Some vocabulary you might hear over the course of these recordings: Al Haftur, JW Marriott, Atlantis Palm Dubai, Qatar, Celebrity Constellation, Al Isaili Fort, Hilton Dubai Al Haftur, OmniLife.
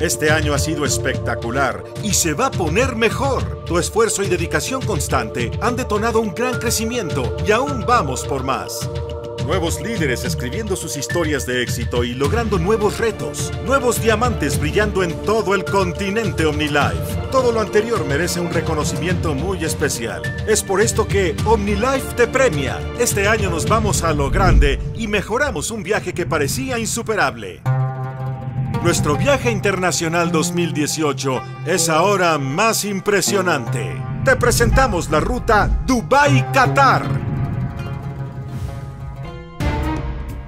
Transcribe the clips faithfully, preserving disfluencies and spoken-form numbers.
Este año ha sido espectacular y se va a poner mejor. Tu esfuerzo y dedicación constante han detonado un gran crecimiento y aún vamos por más. Nuevos líderes escribiendo sus historias de éxito y logrando nuevos retos. Nuevos diamantes brillando en todo el continente OmniLife. Todo lo anterior merece un reconocimiento muy especial. Es por esto que OmniLife te premia. Este año nos vamos a lo grande y mejoramos un viaje que parecía insuperable. Nuestro viaje internacional dos mil dieciocho es ahora más impresionante. Te presentamos la ruta Dubái-Qatar.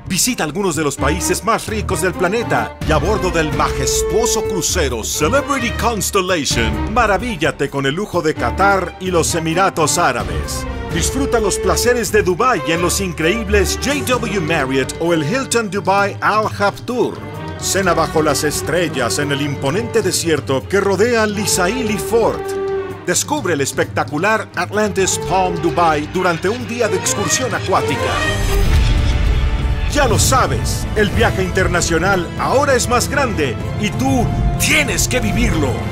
Visita algunos de los países más ricos del planeta y a bordo del majestuoso crucero Celebrity Constellation, maravíllate con el lujo de Qatar y los Emiratos Árabes. Disfruta los placeres de Dubái en los increíbles J W Marriott o el Hilton Dubai Al Haftur. Cena bajo las estrellas en el imponente desierto que rodea Al Isaili Fort. Descubre el espectacular Atlantis Palm Dubai durante un día de excursión acuática. Ya lo sabes, el viaje internacional ahora es más grande y tú tienes que vivirlo.